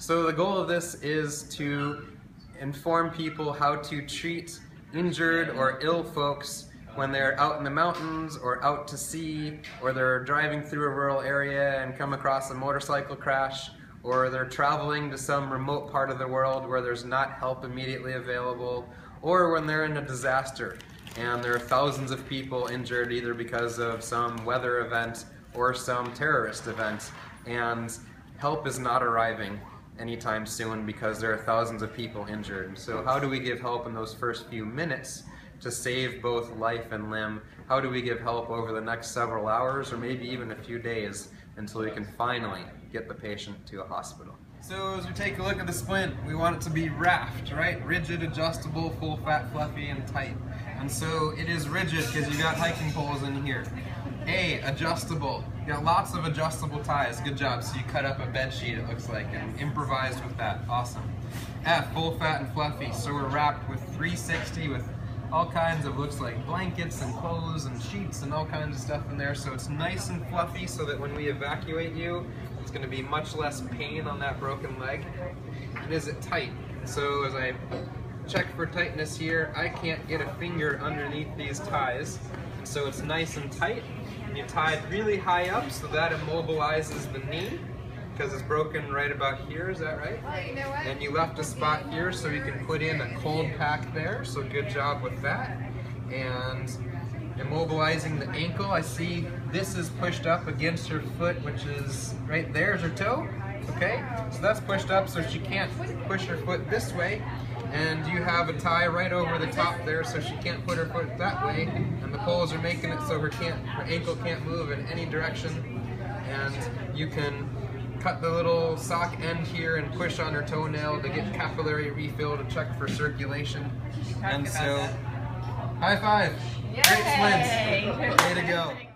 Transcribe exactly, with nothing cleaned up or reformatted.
So the goal of this is to inform people how to treat injured or ill folks when they're out in the mountains or out to sea, or they're driving through a rural area and come across a motorcycle crash, or they're traveling to some remote part of the world where there's not help immediately available, or when they're in a disaster and there are thousands of people injured either because of some weather event or some terrorist event, and help is not arriving anytime soon because there are thousands of people injured. So how do we give help in those first few minutes to save both life and limb? How do we give help over the next several hours or maybe even a few days until we can finally get the patient to a hospital? So as we take a look at the splint, we want it to be raft, right? Rigid, adjustable, full fat, fluffy, and tight. And so it is rigid because you got hiking poles in here. A, adjustable. You got lots of adjustable ties. Good job. So you cut up a bed sheet, it looks like, and improvised with that. Awesome. F, full fat and fluffy. So we're wrapped with three sixty with all kinds of, looks like, blankets and clothes and sheets and all kinds of stuff in there. So it's nice and fluffy so that when we evacuate you, it's going to be much less pain on that broken leg. And is it tight? So as I check for tightness here, I can't get a finger underneath these ties. And so it's nice and tight. And you tie it really high up so that immobilizes the knee, because it's broken right about here, is that right? Oh, you know what? And you left a spot here so you can put in a cold pack there, so good job with that. And immobilizing the ankle, I see this is pushed up against your foot, which is right there is her toe, okay? So that's pushed up so she can't push her foot this way. And you have a tie right over the top there so she can't put her foot that way. And the poles are making it so her, can't, her ankle can't move in any direction. And you can cut the little sock end here and push on her toenail to get capillary refill to check for circulation. And so, high five! Yay. Great splints! Way to go!